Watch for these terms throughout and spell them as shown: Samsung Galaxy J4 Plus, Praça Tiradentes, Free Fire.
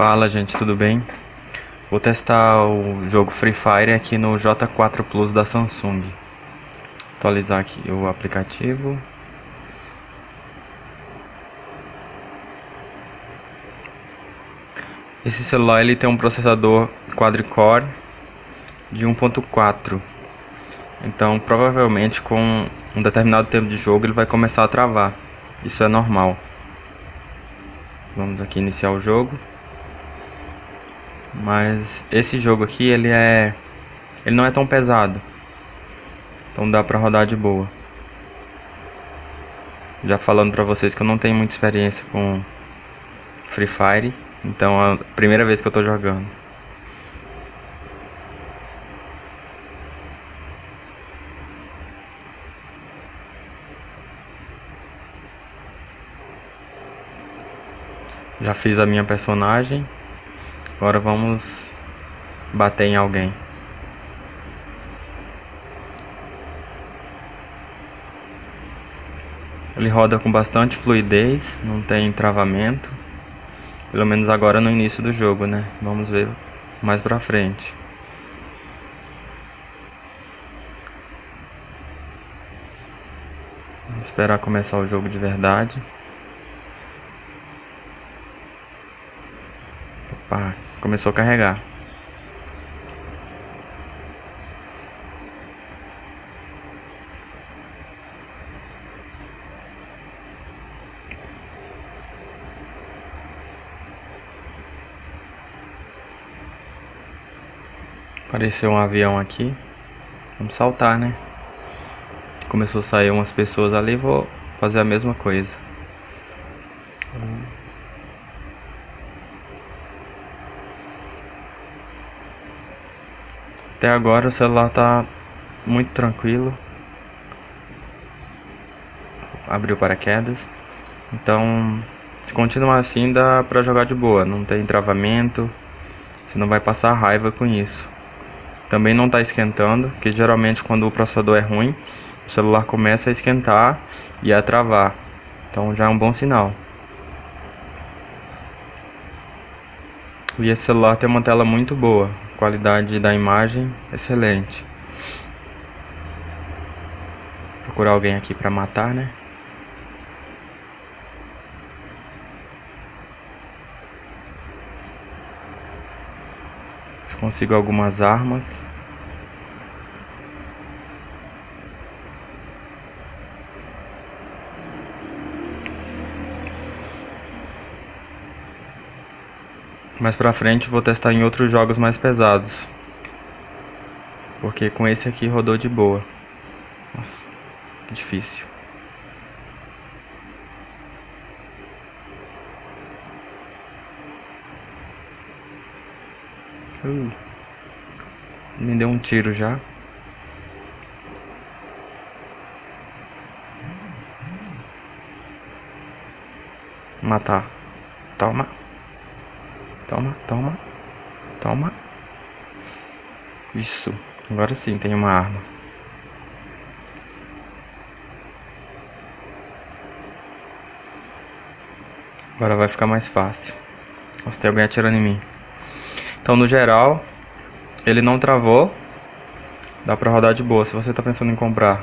Fala gente, tudo bem? Vou testar o jogo Free Fire aqui no J4 Plus da Samsung. Atualizar aqui o aplicativo. Esse celular ele tem um processador quad-core de 1.4. Então provavelmente com um determinado tempo de jogo ele vai começar a travar. Isso é normal. Vamos aqui iniciar o jogo. Mas esse jogo aqui ele não é tão pesado, então dá pra rodar de boa. Já falando pra vocês que eu não tenho muita experiência com Free Fire, então é a primeira vez que eu tô jogando. Já fiz a minha personagem. Agora vamos bater em alguém. Ele roda com bastante fluidez, não tem travamento. Pelo menos agora no início do jogo, né? Vamos ver mais pra frente. Vamos esperar começar o jogo de verdade. Opa, começou a carregar. Apareceu um avião aqui. Vamos saltar, né? Começou a sair umas pessoas ali. Vou fazer a mesma coisa. Até agora o celular tá muito tranquilo. Abriu paraquedas. Então, se continuar assim dá pra jogar de boa. Não tem travamento. Você não vai passar raiva com isso. Também não tá esquentando, porque geralmente quando o processador é ruim, o celular começa a esquentar e a travar. Então já é um bom sinal. E esse celular tem uma tela muito boa, qualidade da imagem excelente. Vou procurar alguém aqui para matar, né? Se consigo algumas armas. Mais pra frente vou testar em outros jogos mais pesados, porque com esse aqui rodou de boa. Nossa, que difícil. Me deu um tiro já. Matar. Toma. Toma, toma, toma. Isso, agora sim tem uma arma. Agora vai ficar mais fácil. Nossa, tem alguém atirando em mim. Então no geral, ele não travou. Dá pra rodar de boa. Se você tá pensando em comprar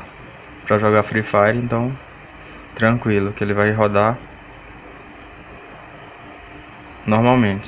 pra jogar Free Fire, então tranquilo, que ele vai rodar normalmente.